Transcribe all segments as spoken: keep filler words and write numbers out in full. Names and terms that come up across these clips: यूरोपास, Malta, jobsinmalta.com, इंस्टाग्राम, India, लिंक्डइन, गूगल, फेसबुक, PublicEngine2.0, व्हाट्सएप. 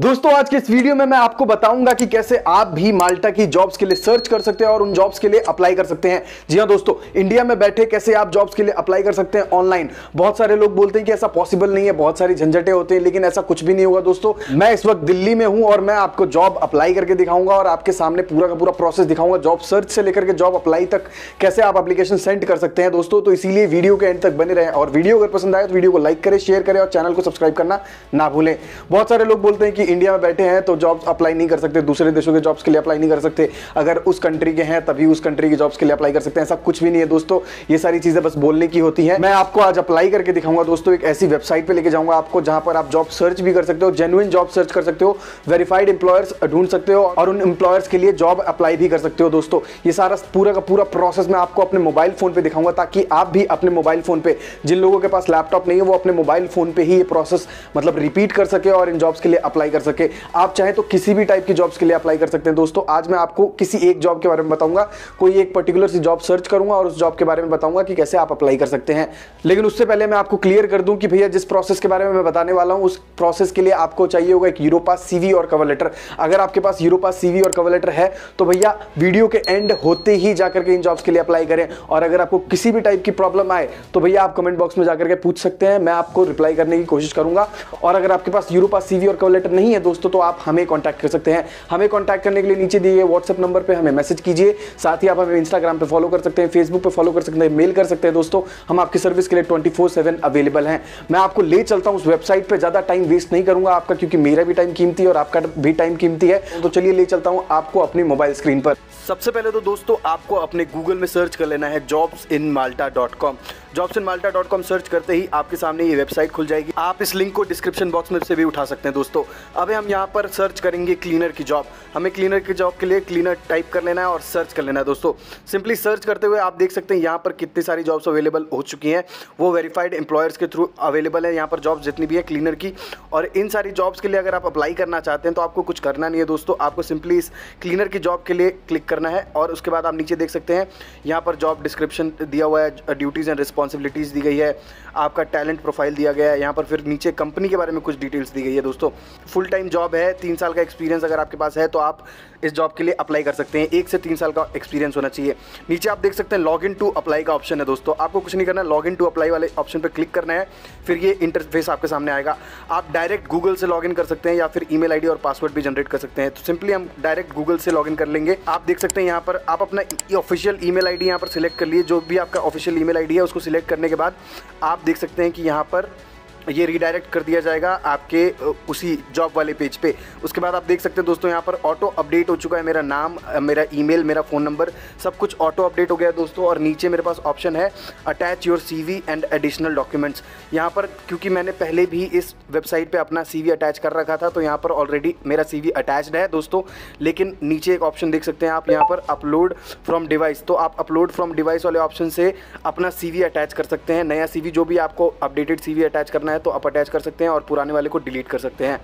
दोस्तों आज के इस वीडियो में मैं आपको बताऊंगा कि कैसे आप भी माल्टा की जॉब्स के लिए सर्च कर सकते हैं और उन जॉब्स के लिए अप्लाई कर सकते हैं। जी हां दोस्तों, इंडिया में बैठे कैसे आप जॉब्स के लिए अप्लाई कर सकते हैं ऑनलाइन। बहुत सारे लोग बोलते हैं कि ऐसा पॉसिबल नहीं है, बहुत सारी झंझटें होते हैं, लेकिन ऐसा कुछ भी नहीं होगा दोस्तों। मैं इस वक्त दिल्ली में हूं और मैं आपको जॉब अप्लाई करके दिखाऊंगा और आपके सामने पूरा का पूरा प्रोसेस दिखाऊंगा, जॉब सर्च से लेकर के जॉब अप्लाई तक कैसे आप एप्लीकेशन सेंड कर सकते हैं दोस्तों। तो इसीलिए वीडियो के एंड तक बने रहें और वीडियो अगर पसंद आए तो वीडियो को लाइक करें, शेयर करें और चैनल को सब्सक्राइब करना ना भूलें। बहुत सारे लोग बोलते हैं कि इंडिया में बैठे हैं तो जॉब्स अप्लाई नहीं कर सकते, दूसरे देशों के जॉब्स के लिए अप्लाई नहीं कर सकते, अगर उस कंट्री के हैं तभी उस कंट्री के जॉब्स के लिए अप्लाई कर सकते हैं। ऐसा कुछ भी नहीं है दोस्तों, ये सारी चीजें बस बोलने की होती है। मैं आपको आज अप्लाई करके दिखाऊंगा दोस्तों, एक ऐसी वेबसाइट पे लेके जाऊंगा आपको जहां पर आप जॉब सर्च भी कर सकते हो, जेन्युइन जॉब सर्च कर सकते हो, वेरीफाइड एम्प्लॉयर्स ढूंढ सकते हो और उन एम्प्लॉयर्स के लिए जॉब अप्लाई भी कर सकते हो दोस्तों। ये सारा पूरा का पूरा प्रोसेस मैं आपको अपने मोबाइल फोन पे दिखाऊंगा ताकि आप भी अपने मोबाइल फोन पे, जिन लोगों के पास लैपटॉप नहीं है वो अपने मोबाइल फोन पे ही ये प्रोसेस मतलब रिपीट कर सके और इन जॉब्स के लिए अप्लाई कर सके। आप चाहे तो किसी भी टाइप की जॉब्स के लिए अप्लाई कर सकते हैं दोस्तों। आज मैं आपको किसी एक जॉब के बारे में बताऊंगा, कोई एक पर्टिकुलर सी जॉब सर्च करूंगा और उस जॉब के बारे में बताऊंगा कि कैसे आप अप्लाई कर सकते हैं। लेकिन उससे पहले मैं आपको क्लियर कर दूं कि भैया जिस प्रोसेस के बारे में मैं बताने वाला हूं उस प्रोसेस के लिए आपको चाहिए होगा एक यूरोपास सीवी और कवर लेटर। अगर आपके पास यूरोपास सीवी और कवर लेटर है तो भैया वीडियो के एंड होते ही जाकर के इन जॉब्स के लिए अप्लाई करें। और अगर आपको किसी भी टाइप की प्रॉब्लम आए तो भैया आप कमेंट बॉक्स में जाकर के पूछ सकते हैं, मैं आपको रिप्लाई करने की कोशिश करूंगा। और अगर आपके पास यूरोपास सीवी और कवर लेटर नहीं है दोस्तों तो आप हमें कांटेक्ट कर सकते हैं। हमें कांटेक्ट करने के लिए नीचे दिए गए व्हाट्सएप नंबर पे हमें मैसेज कीजिए। साथ ही आप हमें इंस्टाग्राम पे फॉलो कर सकते हैं, फेसबुक पे फॉलो कर सकते हैं, मेल कर सकते हैं दोस्तों। हम आपकी सर्विस के लिए ट्वेंटी फोर सेवन अवेलेबल हैं। मैं आपको ले चलता हूं उस वेबसाइट पे, ज्यादा टाइम वेस्ट नहीं करूंगा आपका, क्योंकि मेरा भी टाइम कीमती है और आपका भी टाइम कीमती है। तो चलिए ले चलता हूं आपको अपनी मोबाइल स्क्रीन पर। सबसे पहले तो दोस्तों आपको अपने गूगल में सर्च कर लेना है jobsinmalta dot com। jobsinmalta dot com search करते ही आपके सामने ये वेबसाइट खुल जाएगी। आप इस लिंक को डिस्क्रिप्शन बॉक्स में से भी उठा सकते हैं दोस्तों। अब हम यहाँ पर सर्च करेंगे क्लीनर की जॉब। हमें क्लीनर की जॉब के लिए क्लीनर टाइप कर लेना है और सर्च कर लेना है दोस्तों। सिंपली सर्च करते हुए आप देख सकते हैं यहाँ पर कितनी सारी जॉब्स अवेलेबल हो चुकी हैं, वो वेरीफाइड एम्प्लॉयर्स के थ्रू अवेलेबल है। यहाँ पर जॉब्स जितनी भी है क्लीनर की, और इन सारी जॉब्स के लिए अगर आप अप्लाई करना चाहते हैं तो आपको कुछ करना नहीं है दोस्तों। आपको सिंपली इस क्लीनर की जॉब के लिए क्लिक करना है और उसके बाद आप नीचे देख सकते हैं यहाँ पर जॉब डिस्क्रिप्शन दिया हुआ है, ड्यूटीज़ एंड रिस्पॉन्सिबिलिटीज़ दी गई है, आपका टैलेंट प्रोफाइल दिया गया है। यहाँ पर फिर नीचे कंपनी के बारे में कुछ डिटेल्स दी गई है दोस्तों। फुल टाइम जॉब है, तीन साल का एक्सपीरियंस अगर आपके पास है तो आप इस जॉब के लिए अप्लाई कर सकते हैं। एक से तीन साल का एक्सपीरियंस होना चाहिए। नीचे आप देख सकते हैं लॉग इन टू अप्लाई का ऑप्शन है दोस्तों। आपको कुछ नहीं करना, लॉग इन टू अप्लाई वाले ऑप्शन पर क्लिक करना है, फिर ये इंटरफेस आपके सामने आएगा। आप डायरेक्ट गूगल से लॉग इन कर सकते हैं या फिर ईमेल आईडी और पासवर्ड भी जनरेट कर सकते हैं। तो सिंपली हम डायरेक्ट गूगल से लॉग इन कर लेंगे। आप देख सकते हैं यहाँ पर आप अपना ऑफिशियल ईमेल आईडी यहाँ पर सिलेक्ट कर लिए, जो भी आपका ऑफिशियल ईमेल आईडी है उसको सिलेक्ट करने के बाद आप देख सकते हैं कि यहाँ पर ये रीडायरेक्ट कर दिया जाएगा आपके उसी जॉब वाले पेज पे। उसके बाद आप देख सकते हैं दोस्तों यहाँ पर ऑटो अपडेट हो चुका है, मेरा नाम, मेरा ईमेल, मेरा फ़ोन नंबर, सब कुछ ऑटो अपडेट हो गया है दोस्तों। और नीचे मेरे पास ऑप्शन है attach your CV and additional documents. यहाँ पर क्योंकि मैंने पहले भी इस वेबसाइट पे अपना सीवी अटैच कर रखा था तो यहाँ पर ऑलरेडी मेरा सीवी अटैच्ड है दोस्तों। लेकिन नीचे एक ऑप्शन देख सकते हैं आप यहाँ पर अपलोड फ्रॉम डिवाइस, तो आप अपलोड फ्रॉम डिवाइस वाले ऑप्शन से अपना सीवी अटैच कर सकते हैं। नया सीवी, जो भी आपको अपडेटेड सीवी अटैच करना है तो आप अटैच कर सकते हैं और पुराने वाले को डिलीट कर सकते हैं।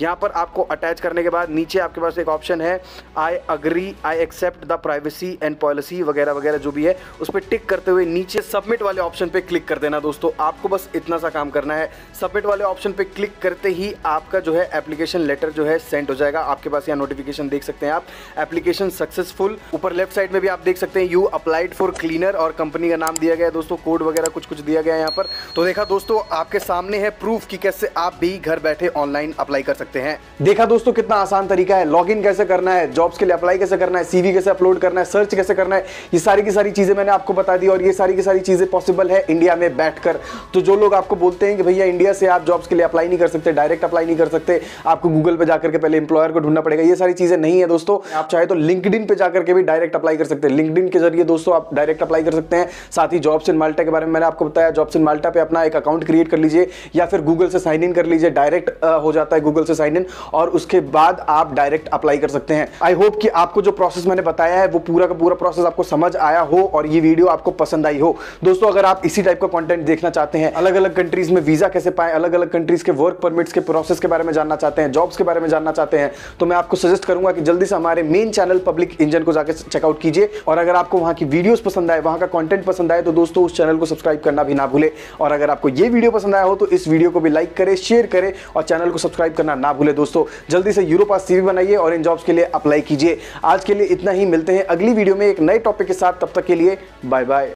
यहाँ पर आपको अटैच करने के बाद नीचे आपके पास एक ऑप्शन है I agree, I accept the privacy and policy वगैरह वगैरह जो भी है, उस पर टिक करते हुए नीचे सबमिट वाले ऑप्शन पे क्लिक कर देना दोस्तों। आपको बस इतना सा काम करना है, सबमिट वाले ऑप्शन पे क्लिक करते ही आपका जो है एप्लीकेशन लेटर जो है सेंड हो जाएगा। आपके पास यहाँ नोटिफिकेशन देख सकते हैं आप, एप्लीकेशन सक्सेसफुल। ऊपर लेफ्ट साइड में भी आप देख सकते हैं यू अप्लाइड फॉर क्लीनर और कंपनी का नाम दिया गया है दोस्तों, कोड वगैरह कुछ कुछ दिया गया है यहाँ पर। तो देखा दोस्तों आपके सामने है प्रूफ कि कैसे आप भी घर बैठे ऑनलाइन अप्लाई कर सकते हैं हैं। देखा दोस्तों कितना आसान तरीका है, लॉगिन कैसे करना है, जॉब्स के लिए अप्लाई कैसे करना है, सीवी कैसे अपलोड करना है, सर्च कैसे करना है, ये सारी की सारी चीजें मैंने आपको बता दी। और ये सारी की सारी चीजें पॉसिबल है इंडिया में बैठकर। तो जो लोग आपको बोलते हैं कि भैया इंडिया से आप जॉब्स के लिए अप्लाई नहीं कर सकते, डायरेक्ट अप्लाई नहीं कर सकते, आपको गूगल पर जाकर के पहले एम्प्लॉयर को ढूंढना पड़ेगा, ये सारी चीजें नहीं है दोस्तों। आप चाहे तो लिंक्डइन पे जाकर के भी डायरेक्ट अप्लाई कर सकते हैं, लिंक्डइन के जरिए दोस्तों आप डायरेक्ट अप्लाई कर सकते हैं। साथ ही जॉब्स इन माल्टा के बारे में मैंने आपको बताया, जॉब्स इन माल्टा पे अपना एक अकाउंट क्रिएट कर लीजिए या फिर गूगल से साइन इन कर लीजिए, डायरेक्ट हो जाता है गूगल से साइन इन, और उसके बाद आप डायरेक्ट अप्लाई कर सकते हैं। आई होप कि आपको जो प्रोसेस मैंने बताया है वो पूरा का पूरा प्रोसेस आपको समझ आया हो और ये वीडियो आपको पसंद आई हो दोस्तों। अगर आप इसी टाइप का कंटेंट देखना चाहते हैं, अलग अलग कंट्रीज में वीजा कैसे पाएं, अलग अलग कंट्रीज के वर्क परमिट्स के प्रोसेस के बारे में जानना चाहते हैं, जॉब्स के बारे में जानना चाहते हैं, तो मैं आपको सजेस्ट करूंगा कि जल्दी से हमारे मेन चैनल पब्लिक इंजन को जाकर चेकआउट कीजिए। और अगर आपको वहां की वीडियोस पसंद आए, वहां का कंटेंट पसंद आए तो दोस्तों उस चैनल को सब्सक्राइब करना भी ना भूले। और अगर आपको ये वीडियो पसंद आया हो तो इस वीडियो को भी लाइक करें, शेयर करें और चैनल को सब्सक्राइब करना ना भूले दोस्तों, जल्दी से यूरो पास सीवी बनाइए और इन जॉब्स के लिए अप्लाई कीजिए। आज के लिए इतना ही, मिलते हैं अगली वीडियो में एक नए टॉपिक के साथ, तब तक के लिए बाय बाय।